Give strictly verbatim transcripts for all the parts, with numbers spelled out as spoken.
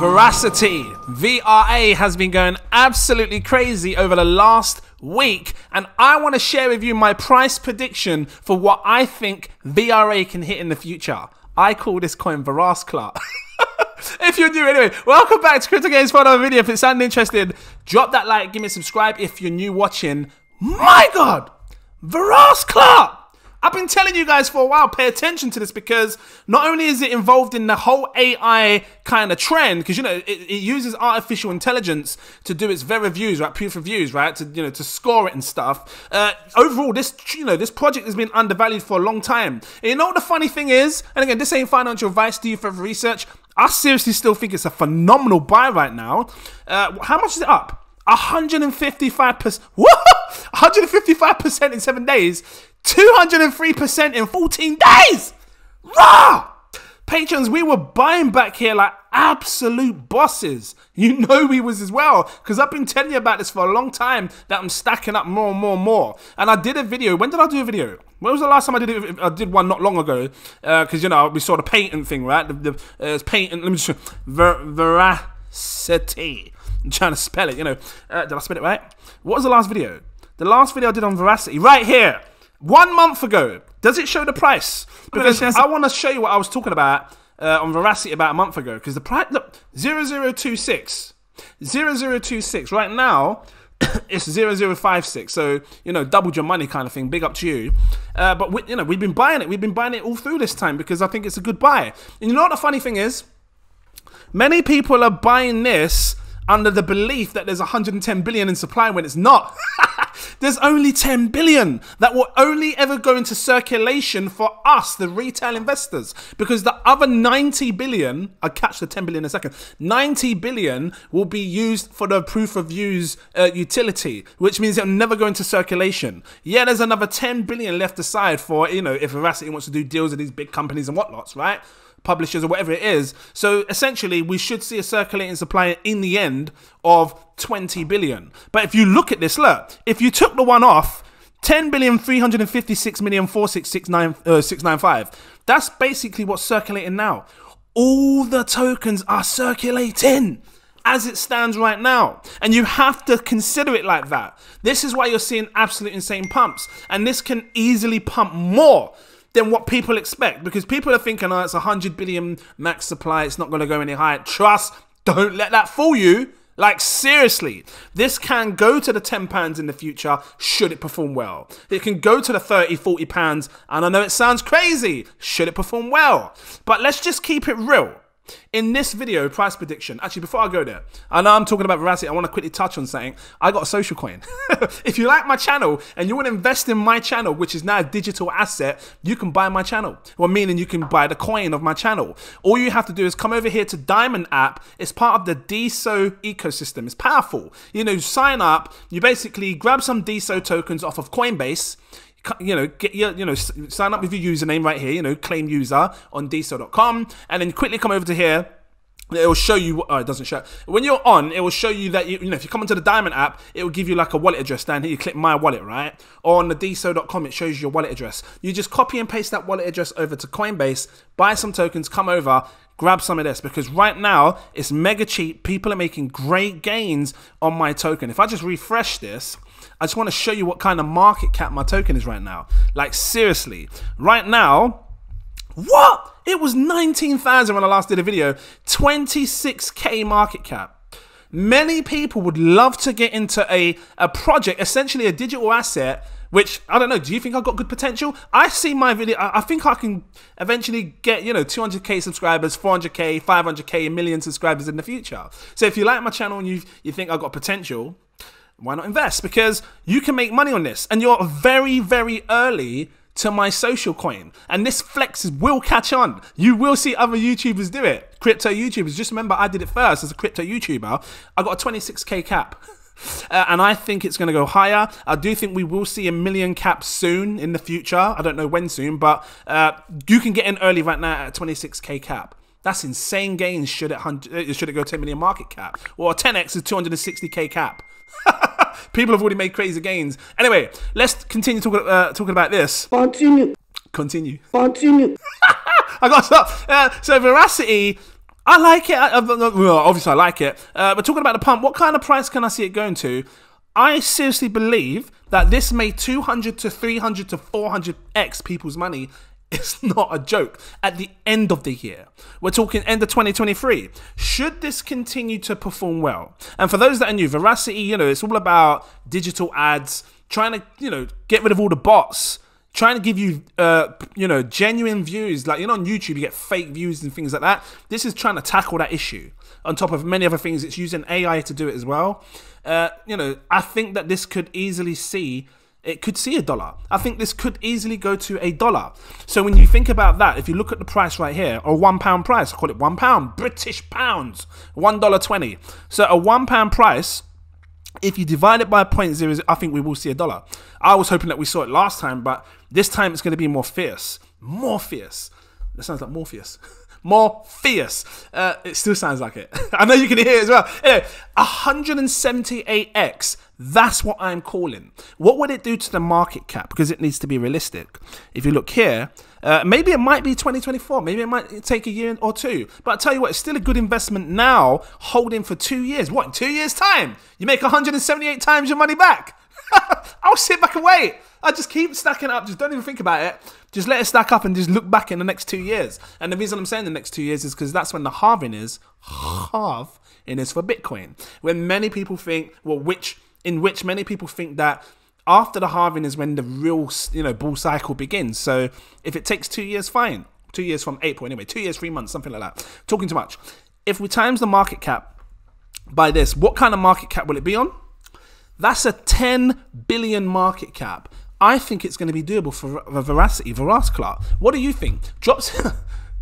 Verasity, V R A, has been going absolutely crazy over the last week, and I want to share with you my price prediction for what I think V R A can hit in the future. I call this coin Verasclark. If you're new, anyway, welcome back to Crypto Games for another video. If it sounded interested, drop that like, give me a subscribe if you're new watching. My God, Verasclark! I've been telling you guys for a while, pay attention to this, because not only is it involved in the whole A I kind of trend, because, you know, it, it uses artificial intelligence to do its very views, right, proof of views, right, to, you know, to score it and stuff. Uh, overall, this, you know, this project has been undervalued for a long time. And you know what the funny thing is? And again, this ain't financial advice, do you further research? I seriously still think it's a phenomenal buy right now. Uh, how much is it up? one hundred fifty-five percent, what? one hundred fifty-five percent in seven days. two hundred three percent in fourteen days! Rah! Patrons, we were buying back here like absolute bosses. You know we was as well, because I've been telling you about this for a long time, that I'm stacking up more and more and more. And I did a video. When did I do a video? When was the last time I did it? I did one not long ago, because, uh, you know, we saw the patent thing, right? The, the uh, patent, let me just, ver veracity. I'm trying to spell it, you know. Uh, did I spell it right? What was the last video? The last video I did on Veracity, right here. One month ago. Does it show the price? Because I want to show you what I was talking about uh, on Veracity about a month ago. Because the price, look, zero zero two six. zero zero two six. Right now, it's zero zero five six. So, you know, doubled your money kind of thing. Big up to you. Uh, but, we, you know, we've been buying it. We've been buying it all through this time because I think it's a good buy. And you know what the funny thing is? Many people are buying this under the belief that there's one hundred ten billion in supply when it's not. There's only ten billion that will only ever go into circulation for us, the retail investors, because the other ninety billion, I'll catch the ten billion in a second, ninety billion will be used for the proof of use uh, utility, which means it'll never go into circulation. Yeah, there's another ten billion left aside for, you know, if Veracity wants to do deals with these big companies and whatnots, right? Publishers or whatever it is. So essentially, we should see a circulating supply in the end of twenty billion. But if you look at this, look, if you took the one off, ten billion three hundred fifty-six million four hundred sixty-six thousand six hundred ninety-five, that's basically what's circulating now. All the tokens are circulating as it stands right now, and you have to consider it like that. This is why you're seeing absolute insane pumps, and this can easily pump more than what people expect, because people are thinking, oh, it's one hundred billion max supply, it's not going to go any higher. Trust, don't let that fool you. Like, seriously, this can go to the ten pounds in the future should it perform well. It can go to the thirty, forty pounds, and I know it sounds crazy, should it perform well. But let's just keep it real. In this video, price prediction. Actually, before I go there, I know I'm talking about Veracity, I want to quickly touch on something. I got a social coin. If you like my channel and you want to invest in my channel, which is now a digital asset, you can buy my channel. Well, meaning you can buy the coin of my channel. All you have to do is come over here to Diamond App. It's part of the Deso ecosystem. It's powerful. You know, sign up. You basically grab some Deso tokens off of Coinbase. You know, get your, you know, sign up with your username right here, you know, claim user on deso dot com, and then quickly come over to here. It will show you, oh, it doesn't show. When you're on, it will show you that, you, you know, if you come into the Diamond app, it will give you like a wallet address down here. You click my wallet, right? Or on the deso dot com, it shows you your wallet address. You just copy and paste that wallet address over to Coinbase, buy some tokens, come over, grab some of this, because right now it's mega cheap. People are making great gains on my token. If I just refresh this, I just want to show you what kind of market cap my token is right now. Like, seriously, right now, what? It was nineteen thousand when I last did a video, twenty-six K market cap. Many people would love to get into a, a project, essentially a digital asset, which, I don't know, do you think I've got good potential? I see my video, I, I think I can eventually get, you know, two hundred K subscribers, four hundred K, five hundred K, a million subscribers in the future. So if you like my channel and you, you think I've got potential, why not invest? Because you can make money on this, and you're very, very early to my social coin, and this flex will catch on. You will see other YouTubers do it. Crypto YouTubers, just remember I did it first as a crypto YouTuber. I got a twenty-six K cap. Uh, and I think it's going to go higher. I do think we will see a million cap soon in the future. I don't know when soon, but uh, you can get in early right now at a twenty-six K cap. That's insane gains should it, should it go ten million market cap. Or ten X is two hundred sixty K cap. People have already made crazy gains. Anyway, let's continue talk, uh, talking about this. Continue. Continue. Continue. I got to stop. Uh, so Veracity, I like it. I, obviously, I like it. Uh, we're talking about the pump. What kind of price can I see it going to? I seriously believe that this made two hundred to three hundred to four hundred X people's money. It's not a joke. At the end of the year, we're talking end of twenty twenty-three. Should this continue to perform well? And for those that are new, Verasity, you know, it's all about digital ads, trying to, you know, get rid of all the bots, trying to give you, uh, you know, genuine views. Like, you know, on YouTube, you get fake views and things like that. This is trying to tackle that issue. On top of many other things, it's using A I to do it as well. Uh, you know, I think that this could easily see... It could see a dollar. I think this could easily go to a dollar. So when you think about that, if you look at the price right here, a one pound price, I call it one pound, British pounds, one dollar twenty. So a one pound price, if you divide it by point zero, I think we will see a dollar. I was hoping that we saw it last time, but this time it's going to be more fierce. More fierce. That sounds like Morpheus. More fierce. Uh, it still sounds like it. I know you can hear it as well. Anyway, one hundred seventy-eight X. That's what I'm calling. What would it do to the market cap? Because it needs to be realistic. If you look here, uh, maybe it might be twenty twenty-four. Maybe it might take a year or two. But I tell you what, it's still a good investment now, holding for two years. What, in two years' time? You make one hundred seventy-eight times your money back. I'll sit back and wait. I just keep stacking up. Just don't even think about it. Just let it stack up and just look back in the next two years. And the reason I'm saying the next two years is because that's when the halving is. Halving is for Bitcoin. When many people think, well, which... in which many people think that after the halving is when the real, you know, bull cycle begins. So if it takes two years, fine. Two years from April, anyway. Two years, three months, something like that. Talking too much. If we times the market cap by this, what kind of market cap will it be on? That's a ten billion market cap. I think it's going to be doable for Verasity, Veras Clark. What do you think? Drop some,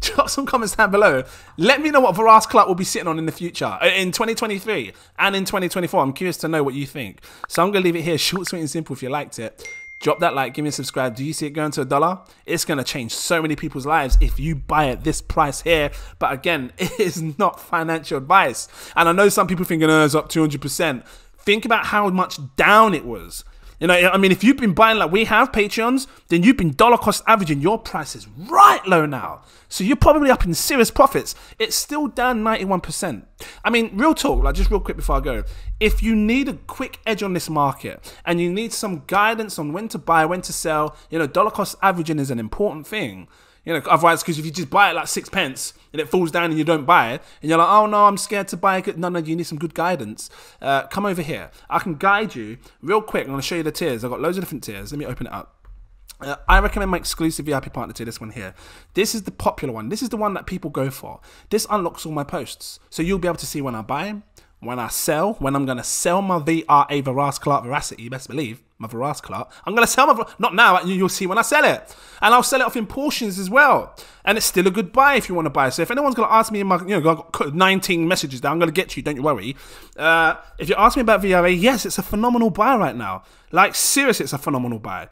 drop some comments down below. Let me know what Veras Clark will be sitting on in the future, in twenty twenty-three and in twenty twenty-four. I'm curious to know what you think. So I'm going to leave it here, short, sweet and simple. If you liked it, drop that like, give me a subscribe. Do you see it going to a dollar? It's going to change so many people's lives if you buy at this price here. But again, it is not financial advice. And I know some people thinking, oh, it's up two hundred percent. Think about how much down it was. You know, I mean, if you've been buying like we have, Patreons, then you've been dollar cost averaging. Your price is right low now. So you're probably up in serious profits. It's still down ninety-one percent. I mean, real talk, like just real quick before I go. If you need a quick edge on this market and you need some guidance on when to buy, when to sell, you know, dollar cost averaging is an important thing. You know, otherwise, because if you just buy it like six pence and it falls down and you don't buy it, and you're like, oh no, I'm scared to buy it. No, no, you need some good guidance. Uh, come over here. I can guide you real quick. I'm going to show you the tiers. I've got loads of different tiers. Let me open it up. Uh, I recommend my exclusive V I P partner tier, this one here. This is the popular one. This is the one that people go for. This unlocks all my posts. So you'll be able to see when I buy them, when I sell, when I'm going to sell my V R A, Veras Clark, Verasity, you best believe, my Veras Clark. I'm going to sell my, not now, you'll see when I sell it. And I'll sell it off in portions as well. And it's still a good buy if you want to buy. So if anyone's going to ask me, in my, you know, I've got nineteen messages there, I'm going to get you, don't you worry. Uh, if you ask me about V R A, yes, it's a phenomenal buy right now. Like, seriously, it's a phenomenal buy.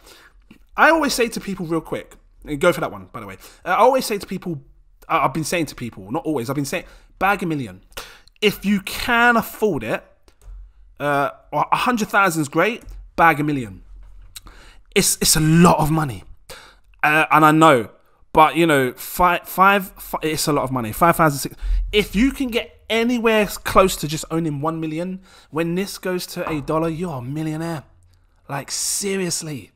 I always say to people real quick, and go for that one, by the way. I always say to people, I've been saying to people, not always, I've been saying, bag a million. If you can afford it, uh, one hundred thousand is great, bag a million. It's, it's a lot of money. Uh, and I know, but you know, five, five, five it's a lot of money, five thousand six hundred. If you can get anywhere close to just owning one million, when this goes to a dollar, you're a millionaire. Like seriously.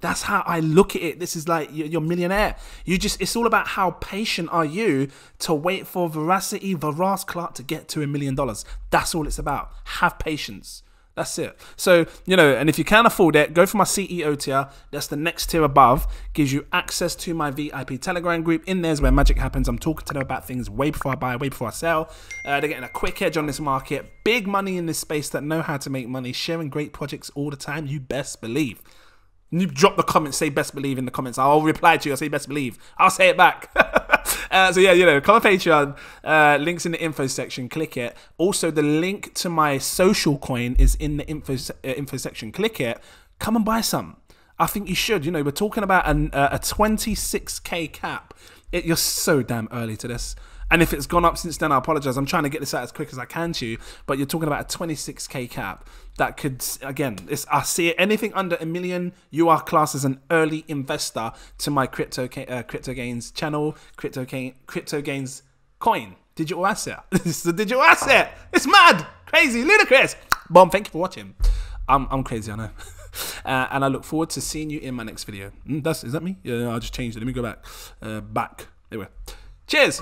That's how I look at it. This is like, you're a millionaire. You just, it's all about how patient are you to wait for Verasity, Veras Clark to get to a million dollars. That's all it's about. Have patience. That's it. So, you know, and if you can afford it, go for my C E O tier. That's the next tier above. Gives you access to my V I P Telegram group. In there's where magic happens. I'm talking to them about things way before I buy, way before I sell. Uh, they're getting a quick edge on this market. Big money in this space that know how to make money. Sharing great projects all the time. You best believe. You drop the comments, say best believe in the comments. I'll reply to you, I'll say best believe. I'll say it back. uh, so yeah, you know, come on Patreon. Uh, links in the info section, click it. Also, the link to my social coin is in the info, uh, info section, click it. Come and buy some. I think you should. You know, we're talking about an, uh, a twenty-six K cap. It, you're so damn early to this. And if it's gone up since then, I apologize. I'm trying to get this out as quick as I can to you, but you're talking about a twenty-six K cap that could, again, it's, I see it. Anything under a million, you are classed as an early investor to my crypto uh, crypto gains channel, crypto, crypto gains coin. Digital asset. This is a digital asset. It's mad, crazy, ludicrous. Mom, thank you for watching. I'm, I'm crazy, I know. Uh, and I look forward to seeing you in my next video. Mm, that's, is that me? Yeah, I just changed it. Let me go back. Uh, back. Anyway. Cheers.